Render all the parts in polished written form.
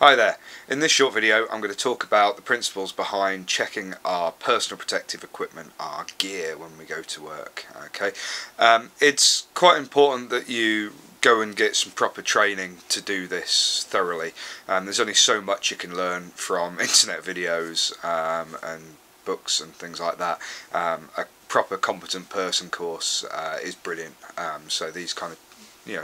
Hi there, in this short video I'm going to talk about the principles behind checking our personal protective equipment, our gear, when we go to work. Okay, it's quite important that you go and get some proper training to do this thoroughly. There's only so much you can learn from internet videos and books and things like that. A proper competent person course is brilliant, so these kind of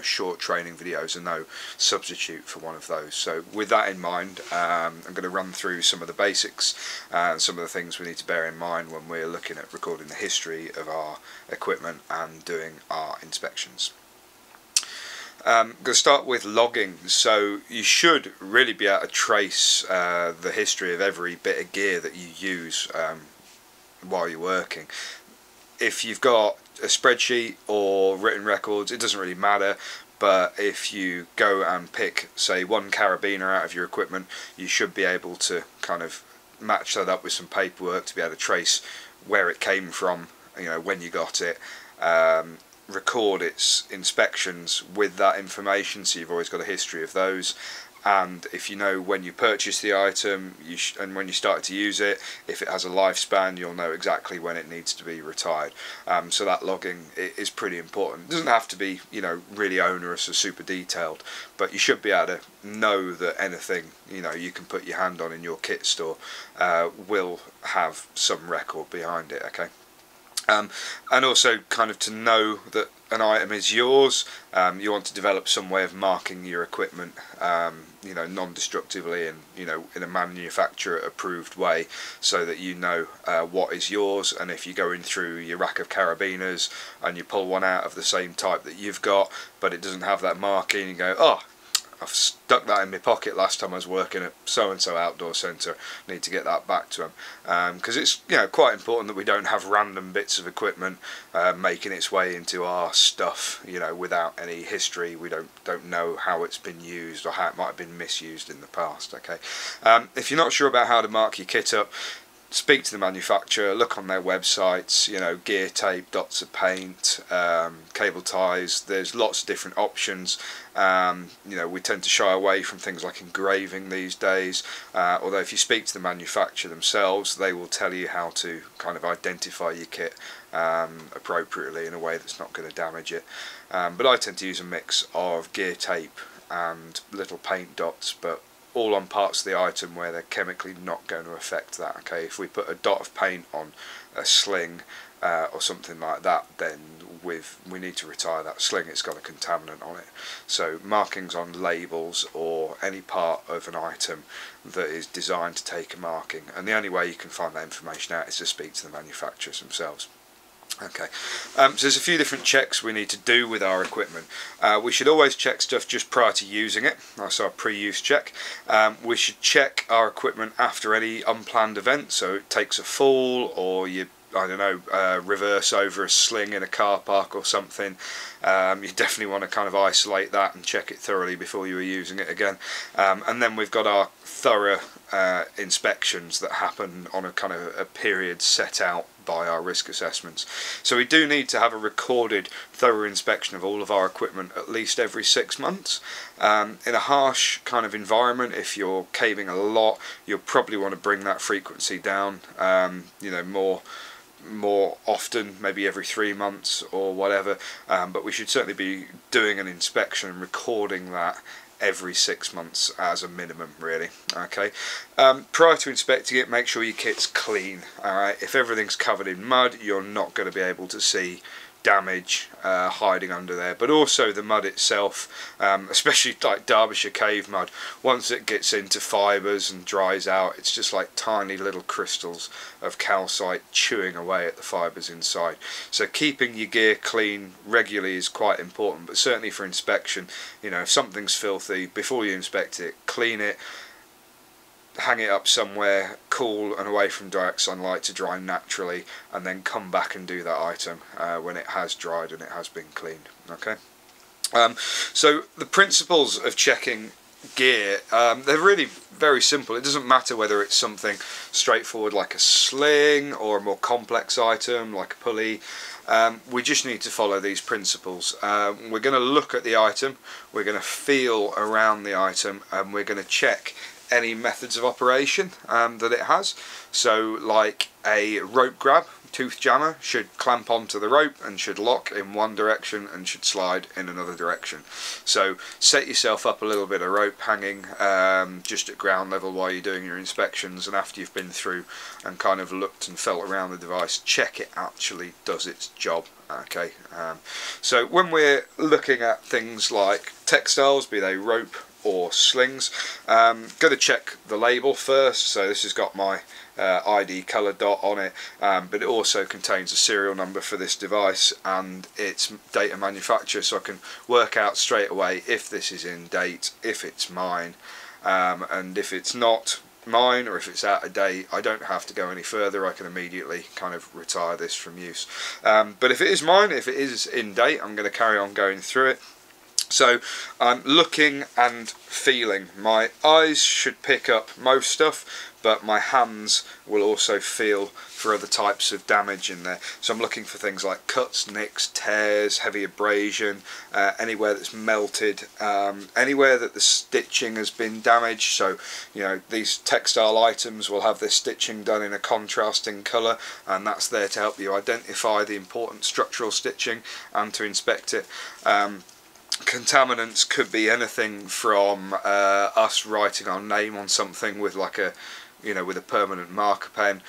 short training videos are no substitute for one of those. So with that in mind, I'm going to run through some of the basics and some of the things we need to bear in mind when we're looking at recording the history of our equipment and doing our inspections. I'm going to start with logging. So you should really be able to trace the history of every bit of gear that you use while you're working. If you've got a spreadsheet or written records, it doesn't really matter, but if you go and pick, say, one carabiner out of your equipment, you should be able to kind of match that up with some paperwork to be able to trace where it came from, when you got it, record its inspections with that information, so you've always got a history of those. And if you know when you purchased the item and when you started to use it, if it has a lifespan, you'll know exactly when it needs to be retired. So that logging is pretty important. It doesn't have to be really onerous or super detailed, but you should be able to know that anything you can put your hand on in your kit store will have some record behind it. Okay. And also kind of to know that an item is yours, you want to develop some way of marking your equipment non-destructively and in a manufacturer approved way, so that what is yours, and if you go in through your rack of carabiners and you pull one out of the same type that you've got but it doesn't have that marking, you go, oh, I've stuck that in my pocket last time I was working at so-and-so outdoor centre, need to get that back to them. Because it's quite important that we don't have random bits of equipment making its way into our stuff, without any history. We don't know how it's been used or how it might have been misused in the past. Okay. If you're not sure about how to mark your kit up, speak to the manufacturer, look on their websites, gear tape, dots of paint, cable ties. There's lots of different options. We tend to shy away from things like engraving these days, although if you speak to the manufacturer themselves, they will tell you how to kind of identify your kit appropriately in a way that's not going to damage it. But I tend to use a mix of gear tape and little paint dots, but all on parts of the item where they're chemically not going to affect that. Okay, if we put a dot of paint on a sling or something like that, then we need to retire that sling. It's got a contaminant on it. So markings on labels or any part of an item that is designed to take a marking, and the only way you can find that information out is to speak to the manufacturers themselves. Okay, so there's a few different checks we need to do with our equipment. We should always check stuff just prior to using it. That's our pre-use check. We should check our equipment after any unplanned event. So it takes a fall, or you, reverse over a sling in a car park or something. You definitely want to kind of isolate that and check it thoroughly before you are using it again. And then we've got our thorough inspections that happen on a kind of a period set out by our risk assessments. So we do need to have a recorded thorough inspection of all of our equipment at least every 6 months. In a harsh kind of environment, if you're caving a lot, you'll probably want to bring that frequency down, more often, maybe every 3 months or whatever, but we should certainly be doing an inspection and recording that every 6 months as a minimum, really. Okay. Prior to inspecting it, make sure your kit's clean. All right. If everything's covered in mud, you're not going to be able to see damage hiding under there, but also the mud itself, especially like Derbyshire cave mud. Once it gets into fibres and dries out, it's just like tiny little crystals of calcite chewing away at the fibres inside. So keeping your gear clean regularly is quite important, but certainly for inspection, if something's filthy, before you inspect it, clean it, hang it up somewhere cool and away from direct sunlight to dry naturally, and then come back and do that item when it has dried and it has been cleaned. Okay, so the principles of checking gear. They're really very simple. It doesn't matter whether it's something straightforward like a sling or a more complex item like a pulley. We just need to follow these principles. We're going to look at the item, we're going to feel around the item, and we're going to check any methods of operation that it has. So like a rope grab, tooth jammer should clamp onto the rope and should lock in one direction and should slide in another direction. So set yourself up a little bit of rope hanging just at ground level while you're doing your inspections, and after you've been through and kind of looked and felt around the device, check it actually does its job. Okay, so when we're looking at things like textiles, be they rope or slings, got to check the label first. So this has got my ID colour dot on it, but it also contains a serial number for this device and its date of manufacture, so I can work out straight away if this is in date, if it's mine, and if it's not mine or if it's out of date, I don't have to go any further. I can immediately kind of retire this from use. But if it is mine, if it is in date, I'm going to carry on going through it. So I'm looking and feeling. My eyes should pick up most stuff, but my hands will also feel for other types of damage in there. So I'm looking for things like cuts, nicks, tears, heavy abrasion, anywhere that's melted, anywhere that the stitching has been damaged. So, you know, these textile items will have their stitching done in a contrasting colour, and that's there to help you identify the important structural stitching and to inspect it. Contaminants could be anything from us writing our name on something with like a, you know, with a permanent marker pen,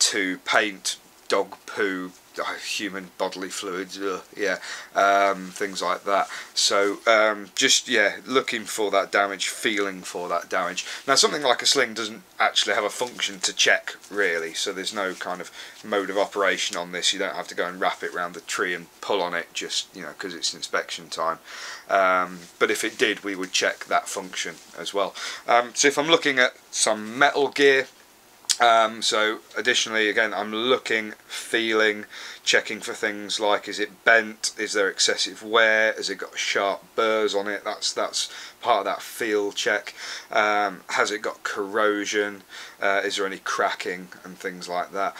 to paint, dog poo, human bodily fluids, things like that. So just, yeah, looking for that damage, feeling for that damage. Now something like a sling doesn't actually have a function to check really, so there's no kind of mode of operation on this. You don't have to go and wrap it around the tree and pull on it, just, you know, because it's inspection time. But if it did, we would check that function as well. So if I'm looking at some metal gear, so additionally, again, I'm looking, feeling, checking for things like, is it bent, is there excessive wear, has it got sharp burrs on it? That's part of that feel check. Has it got corrosion, is there any cracking and things like that.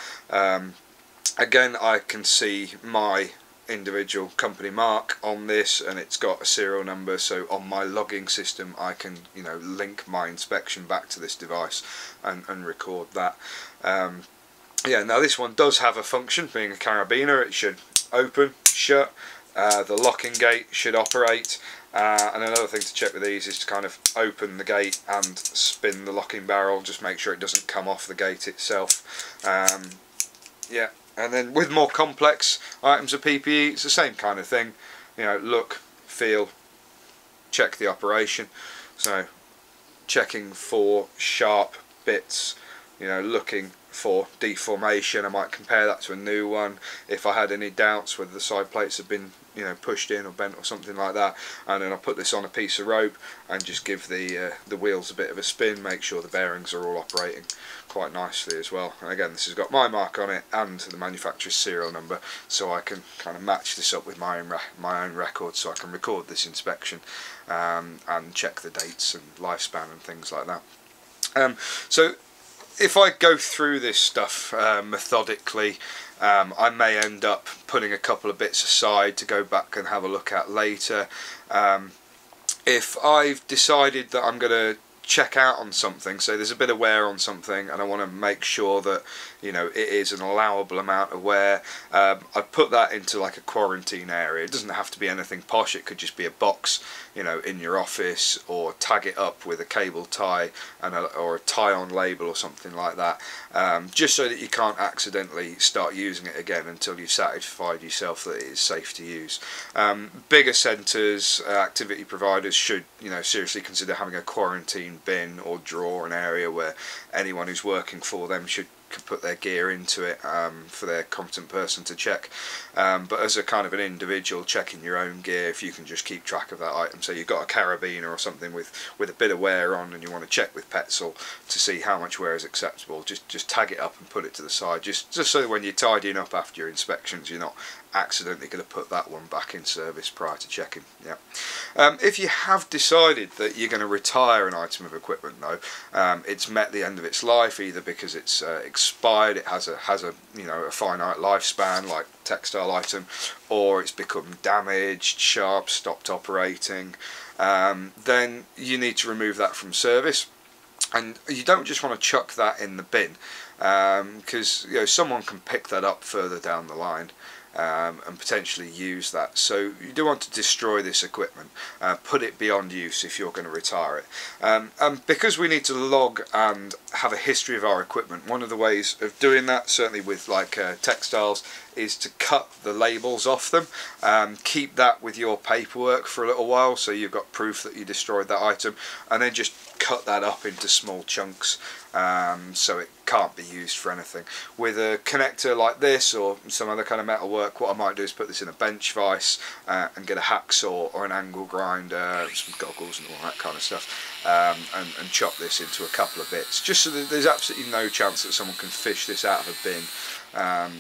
Again, I can see my individual company mark on this, and it's got a serial number, so on my logging system I can, you know, link my inspection back to this device and record that. Yeah, now this one does have a function, being a carabiner. It should open, shut, the locking gate should operate, and another thing to check with these is to kind of open the gate and spin the locking barrel, just make sure it doesn't come off the gate itself. Yeah. And then with more complex items of PPE, it's the same kind of thing. You know, look, feel, check the operation. So checking for sharp bits, you know, looking for deformation. I might compare that to a new one if I had any doubts whether the side plates had been, you know, pushed in or bent or something like that. And then I'll put this on a piece of rope and just give the wheels a bit of a spin, make sure the bearings are all operating quite nicely as well. And again, this has got my mark on it and the manufacturer's serial number, so I can kind of match this up with my own record, so I can record this inspection and check the dates and lifespan and things like that. So if I go through this stuff methodically, I may end up putting a couple of bits aside to go back and have a look at later. If I've decided that I'm going to check out on something, so there's a bit of wear on something and I want to make sure that, you know, it is an allowable amount of wear, I'd put that into like a quarantine area. It doesn't have to be anything posh, it could just be a box, you know, in your office, or tag it up with a cable tie and or a tie-on label or something like that, just so that you can't accidentally start using it again until you've satisfied yourself that it is safe to use. Bigger centres, activity providers should, you know, seriously consider having a quarantine bin or drawer, an area where anyone who's working for them should could put their gear into it for their competent person to check. But as a kind of an individual checking your own gear, if you can just keep track of that item, so you've got a carabiner or something with a bit of wear on and you want to check with Petzl to see how much wear is acceptable, just tag it up and put it to the side, just so that when you're tidying up after your inspections, you're not accidentally going to put that one back in service prior to checking. Yeah. If you have decided that you're going to retire an item of equipment though, it's met the end of its life, either because it's expired, it has a a finite lifespan like textile item, or it's become damaged, sharp, stopped operating, then you need to remove that from service. And you don't just want to chuck that in the bin, because someone can pick that up further down the line and potentially use that. So you do want to destroy this equipment, put it beyond use if you're going to retire it. And because we need to log and have a history of our equipment, one of the ways of doing that, certainly with like textiles, is to cut the labels off them. Keep that with your paperwork for a little while, so you've got proof that you destroyed that item, and then just cut that up into small chunks so it can't be used for anything. With a connector like this or some other kind of metal work, what I might do is put this in a bench vise and get a hacksaw or an angle grinder, some goggles and all that kind of stuff, and chop this into a couple of bits, just so that there's absolutely no chance that someone can fish this out of a bin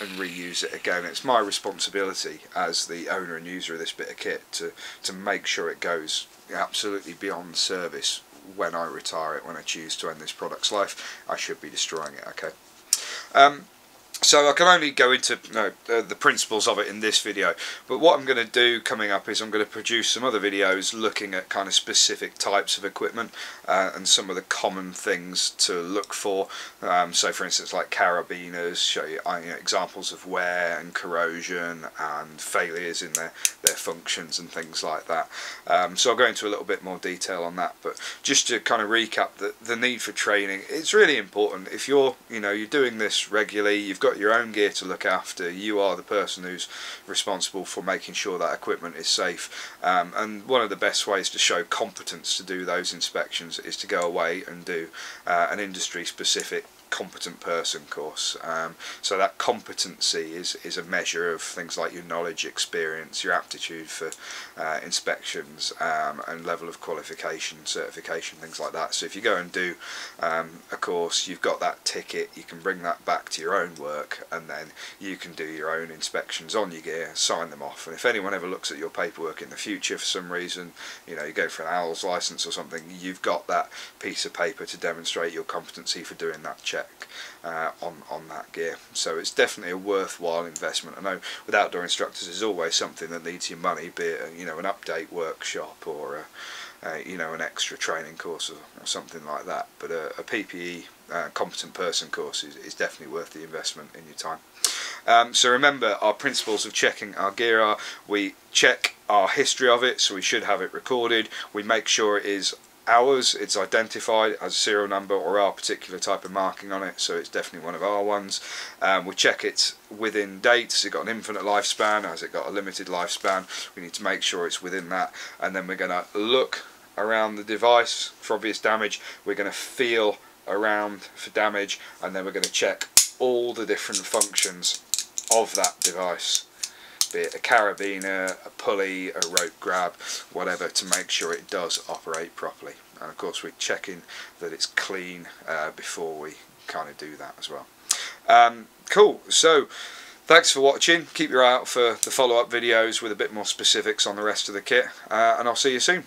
and reuse it again. It's my responsibility as the owner and user of this bit of kit to make sure it goes absolutely beyond service when I retire it. When I choose to end this product's life, I should be destroying it. Okay. So I can only go into the principles of it in this video, but what I'm going to do coming up is I'm going to produce some other videos looking at kind of specific types of equipment and some of the common things to look for. So for instance, like carabiners, show you, examples of wear and corrosion and failures in their functions and things like that. So I'll go into a little bit more detail on that, but just to kind of recap the need for training, it's really important. If you're, you're doing this regularly, you've got your own gear to look after, you are the person who's responsible for making sure that equipment is safe, and one of the best ways to show competence to do those inspections is to go away and do an industry specific competent person course. So that competency is a measure of things like your knowledge, experience, your aptitude for inspections, and level of qualification, certification, things like that. So if you go and do a course, you've got that ticket, you can bring that back to your own work, and then you can do your own inspections on your gear, sign them off, and if anyone ever looks at your paperwork in the future for some reason, you go for an owl's license or something, you've got that piece of paper to demonstrate your competency for doing that check on that gear. So it's definitely a worthwhile investment. I know with outdoor instructors there's always something that needs your money, be it an update workshop or an extra training course or something like that, but a PPE competent person course is definitely worth the investment in your time. So remember, our principles of checking our gear are: we check our history of it, so we should have it recorded, we make sure it is ours, it's identified as a serial number or our particular type of marking on it, so it's definitely one of our ones. We check it within dates. Has it got an infinite lifespan? Has it got a limited lifespan? We need to make sure it's within that, and then we're going to look around the device for obvious damage, we're going to feel around for damage, and then we're going to check all the different functions of that device, be it a carabiner, a pulley, a rope grab, whatever, to make sure it does operate properly. And of course we're checking that it's clean before we kind of do that as well. Cool, so thanks for watching. Keep your eye out for the follow-up videos with a bit more specifics on the rest of the kit, and I'll see you soon.